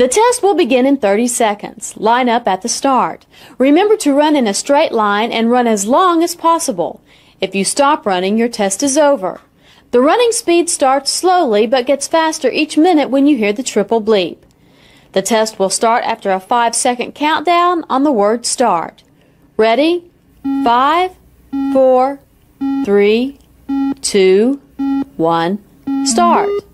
The test will begin in 30 seconds. Line up at the start. Remember to run in a straight line and run as long as possible. If you stop running, your test is over. The running speed starts slowly but gets faster each minute when you hear the triple bleep. The test will start after a 5-second countdown on the word start. Ready? 5, 4, 3, 2, 1, start.